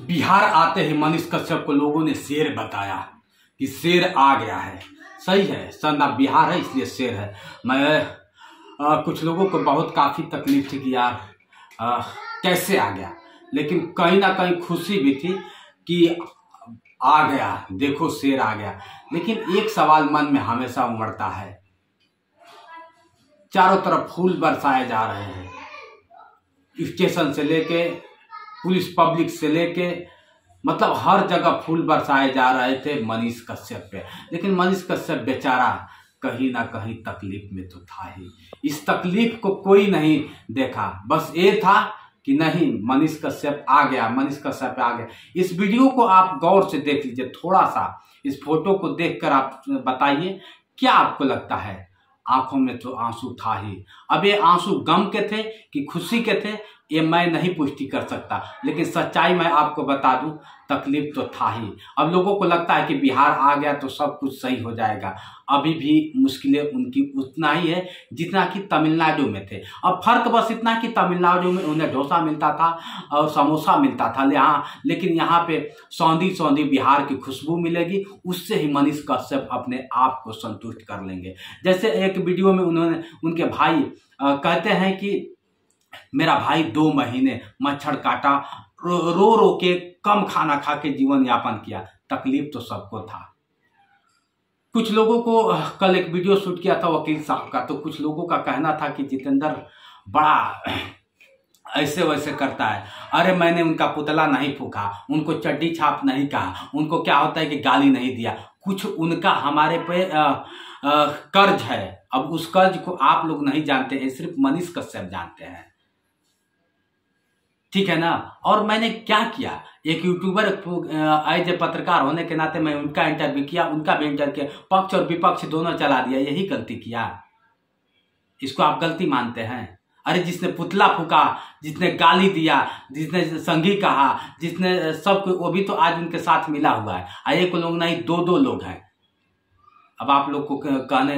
बिहार आते ही मनीष कश्यप को लोगों ने शेर बताया कि शेर आ गया है। सही है सर ना, बिहार है इसलिए शेर है। मैं कुछ लोगों को बहुत काफ़ी तकलीफ थी कि यार कैसे आ गया, लेकिन कहीं ना कहीं खुशी भी थी कि आ गया, देखो शेर आ गया। लेकिन एक सवाल मन में हमेशा उमड़ता है, चारों तरफ फूल बरसाए जा रहे हैं, स्टेशन से लेके पुलिस पब्लिक से लेके मतलब हर जगह फूल बरसाए जा रहे थे मनीष कश्यप पे। लेकिन मनीष कश्यप बेचारा कहीं ना कहीं तकलीफ में तो था ही, इस तकलीफ को कोई नहीं देखा। बस ये था कि नहीं मनीष कश्यप आ गया, मनीष कश्यप आ गया। इस वीडियो को आप गौर से देख लीजिए, थोड़ा सा इस फोटो को देखकर आप बताइए क्या आपको लगता है। आंखों में तो आंसू था ही। अब ये आंसू गम के थे कि खुशी के थे ये मैं नहीं पुष्टि कर सकता, लेकिन सच्चाई मैं आपको बता दूं, तकलीफ तो था ही। अब लोगों को लगता है कि बिहार आ गया तो सब कुछ सही हो जाएगा। अभी भी मुश्किलें उनकी उतना ही है जितना कि तमिलनाडु में थे। अब फर्क बस इतना कि तमिलनाडु में उन्हें डोसा मिलता था और समोसा मिलता था, लेकिन यहाँ पे सौंधी सौंधी बिहार की खुशबू मिलेगी, उससे ही मनीष कश्यप अपने आप को संतुष्ट कर लेंगे। जैसे एक वीडियो में उन्होंने उनके भाई कहते हैं कि मेरा भाई 2 महीने मच्छर काटा, रो रो के कम खाना खा के जीवन यापन किया। तकलीफ तो सबको था। कुछ लोगों को कल एक वीडियो शूट किया था वकील साहब का, तो कुछ लोगों का कहना था कि जितेंद्र बड़ा ऐसे वैसे करता है। अरे मैंने उनका पुतला नहीं फूका, उनको चड्डी छाप नहीं कहा, उनको क्या होता है कि गाली नहीं दिया। कुछ उनका हमारे पे कर्ज है। अब उस कर्ज को आप लोग नहीं जानते हैं, सिर्फ मनीष कश्यप जानते हैं, ठीक है ना। और मैंने क्या किया, एक यूट्यूबर एज ए पत्रकार होने के नाते मैं उनका इंटरव्यू किया, उनका भी इंटरव्यू किया, पक्ष और विपक्ष दोनों चला दिया। यही गलती किया, इसको आप गलती मानते हैं। अरे जिसने पुतला फूका, जिसने गाली दिया, जिसने संगी कहा, जिसने सब वो भी तो आज उनके साथ मिला हुआ है। एक लोग नहीं, 2-2 लोग हैं। अब आप लोग को कहने,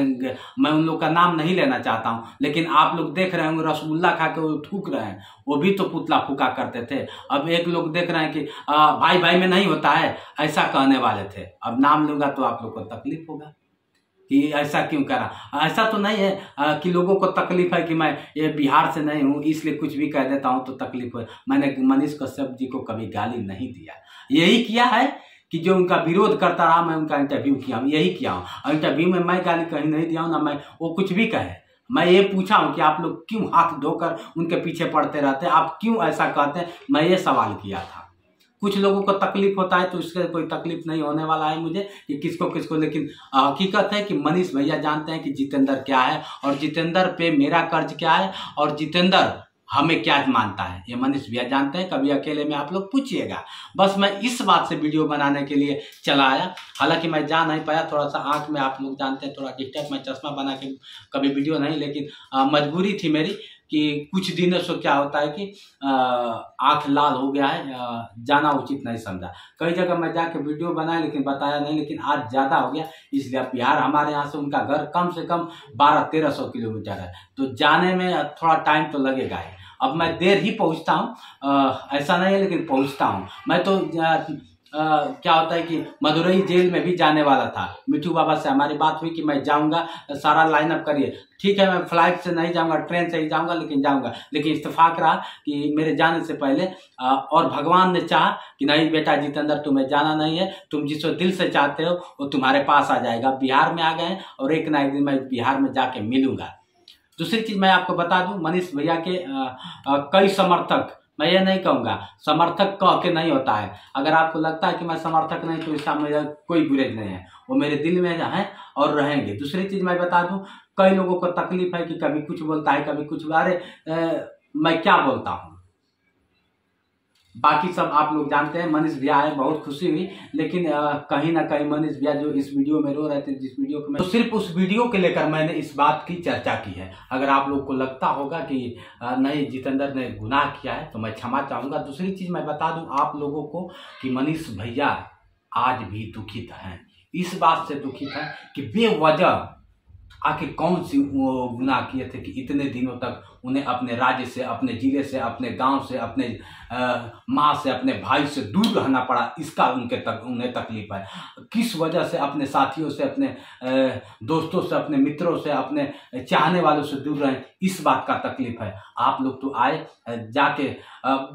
मैं उन लोग का नाम नहीं लेना चाहता हूँ, लेकिन आप लोग देख रहे होंगे रसगुल्ला खा के वो थूक रहे हैं, वो भी तो पुतला फूका करते थे। अब एक लोग देख रहे हैं कि भाई भाई में नहीं होता है, ऐसा कहने वाले थे। अब नाम लूँगा तो आप लोग को तकलीफ होगा कि ऐसा क्यों करा। ऐसा तो नहीं है कि लोगों को तकलीफ है कि मैं ये बिहार से नहीं हूँ इसलिए कुछ भी कह देता हूँ तो तकलीफ हो। मैंने मनीष कश्यप जी को कभी गाली नहीं दिया। यही किया है कि जो उनका विरोध करता रहा, मैं उनका इंटरव्यू किया, यही किया हूँ। इंटरव्यू में मैं गाली कहीं नहीं दिया हूँ, ना मैं वो कुछ भी कहे। मैं ये पूछा हूँ कि आप लोग क्यों हाथ धोकर उनके पीछे पड़ते रहते हैं, आप क्यों ऐसा कहते हैं, मैं ये सवाल किया था। कुछ लोगों को तकलीफ होता है तो इसके कोई तकलीफ नहीं होने वाला है मुझे कि किसको किसको, लेकिन हकीकत है कि मनीष भैया जानते हैं कि जितेंद्र क्या है और जितेंद्र पे मेरा कर्ज क्या है और जितेंद्र हमें क्या मानता है, ये मनीष भैया जानते हैं। कभी अकेले में आप लोग पूछिएगा। बस मैं इस बात से वीडियो बनाने के लिए चला आया, हालांकि मैं जा नहीं पाया, थोड़ा सा आँख में आप लोग जानते हैं थोड़ा डिस्टर्ब, मैं चश्मा बना के कभी वीडियो नहीं, लेकिन मजबूरी थी मेरी कि कुछ दिनों से क्या होता है कि आँख लाल हो गया है, जाना उचित नहीं समझा। कई जगह मैं जाके वीडियो बनाया लेकिन बताया नहीं, लेकिन आज ज़्यादा हो गया इसलिए। बिहार हमारे यहाँ से उनका घर कम से कम 1200-1300 किलोमीटर है, तो जाने में थोड़ा टाइम तो लगेगा ही। अब मैं देर ही पहुँचता हूँ, ऐसा नहीं है, लेकिन पहुँचता हूँ। मैं तो क्या होता है कि मदुरई जेल में भी जाने वाला था। मिठू बाबा से हमारी बात हुई कि मैं जाऊंगा, सारा लाइनअप करिए। ठीक है, मैं फ्लाइट से नहीं जाऊंगा, ट्रेन से ही जाऊंगा, लेकिन जाऊंगा। लेकिन इत्तेफाक रहा कि मेरे जाने से पहले और भगवान ने चाहा कि नहीं बेटा जितेंद्र तुम्हें जाना नहीं है, तुम जिसको दिल से चाहते हो वो तुम्हारे पास आ जाएगा। बिहार में आ गए और एक ना एक दिन मैं बिहार में जाके मिलूँगा। दूसरी चीज़ मैं आपको बता दूँ, मनीष भैया के कई समर्थक, मैं ये नहीं कहूँगा समर्थक कह के नहीं होता है। अगर आपको लगता है कि मैं समर्थक नहीं तो इसका मेरा कोई गुरेज नहीं है, वो मेरे दिल में हैं और रहेंगे। दूसरी चीज़ मैं बता दूं, कई लोगों को तकलीफ है कि कभी कुछ बोलता है कभी कुछ, अरे मैं क्या बोलता हूँ, बाकी सब आप लोग जानते हैं। मनीष भैया आए, बहुत खुशी हुई, लेकिन कहीं ना कहीं मनीष भैया जो इस वीडियो में रो रहे थे, जिस वीडियो को तो सिर्फ उस वीडियो के लेकर मैंने इस बात की चर्चा की है। अगर आप लोग को लगता होगा कि नहीं जितेंद्र ने गुनाह किया है तो मैं क्षमा चाहूँगा। दूसरी चीज़ मैं बता दूँ आप लोगों को कि मनीष भैया आज भी दुखित हैं, इस बात से दुखित हैं कि बेवजह आखिर कौन सी गुनाह किए थे कि इतने दिनों तक उन्हें अपने राज्य से, अपने ज़िले से, अपने गांव से, अपने माँ से, अपने भाई से दूर रहना पड़ा। इसका उन्हें तकलीफ है। किस वजह से अपने साथियों से, अपने दोस्तों से, अपने मित्रों से, अपने चाहने वालों से दूर रहें, इस बात का तकलीफ है। आप लोग तो आए, जाके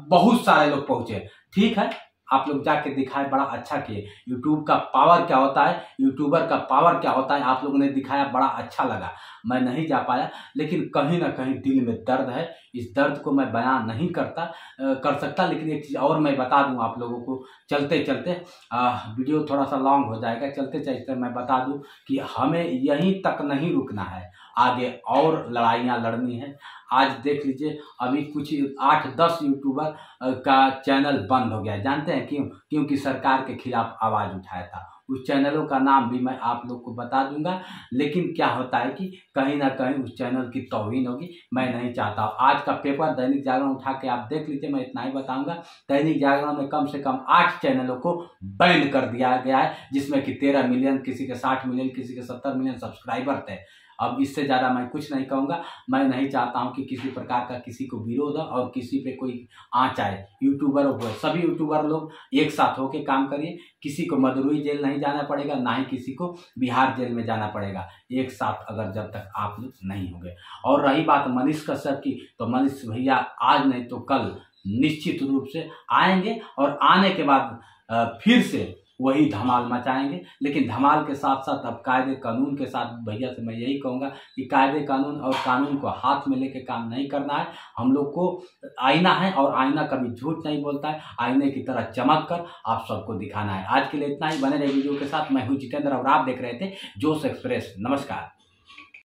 बहुत सारे लोग पहुँचे, ठीक है, आप लोग जाके दिखाए, बड़ा अच्छा किए। यूट्यूब का पावर क्या होता है, यूट्यूबर का पावर क्या होता है, आप लोगों ने दिखाया, बड़ा अच्छा लगा। मैं नहीं जा पाया, लेकिन कहीं ना कहीं दिल में दर्द है। इस दर्द को मैं बयान नहीं कर सकता, लेकिन एक चीज़ और मैं बता दूं आप लोगों को, चलते चलते वीडियो थोड़ा सा लॉन्ग हो जाएगा, चलते चलते मैं बता दूं कि हमें यहीं तक नहीं रुकना है, आगे और लड़ाइयाँ लड़नी है। आज देख लीजिए, अभी कुछ 8-10 यूट्यूबर का चैनल बंद हो गया। जानते हैं क्यों? क्योंकि सरकार के खिलाफ आवाज़ उठाया था। उस चैनलों का नाम भी मैं आप लोग को बता दूंगा, लेकिन क्या होता है कि कहीं ना कहीं उस चैनल की तौहीन होगी, मैं नहीं चाहता हूँ। आज का पेपर दैनिक जागरण उठा के आप देख लीजिए, मैं इतना ही बताऊंगा। दैनिक जागरण में कम से कम 8 चैनलों को बैन कर दिया गया है, जिसमें कि 13 मिलियन, किसी के 60 मिलियन, किसी के 70 मिलियन सब्सक्राइबर थे। अब इससे ज़्यादा मैं कुछ नहीं कहूँगा। मैं नहीं चाहता हूँ कि किसी प्रकार का किसी को विरोध हो और किसी पे कोई आँच आए। यूट्यूबर हो, सभी यूट्यूबर लोग एक साथ होकर काम करिए। किसी को मदुरई जेल नहीं जाना पड़ेगा, ना ही किसी को बिहार जेल में जाना पड़ेगा, एक साथ अगर जब तक आप लोग नहीं होंगे। और रही बात मनीष कश्यप की, तो मनीष भैया आज नहीं तो कल निश्चित रूप से आएंगे, और आने के बाद फिर से वही धमाल मचाएंगे। लेकिन धमाल के साथ साथ अब कायदे कानून के साथ, भैया से मैं यही कहूँगा कि कायदे कानून और कानून को हाथ में लेके काम नहीं करना है। हम लोग को आईना है, और आईना कभी झूठ नहीं बोलता है। आईने की तरह चमक कर आप सबको दिखाना है। आज के लिए इतना ही, बने रहे वीडियो के साथ। मैं हूँ जितेंद्र और आप देख रहे थे जोश एक्सप्रेस। नमस्कार।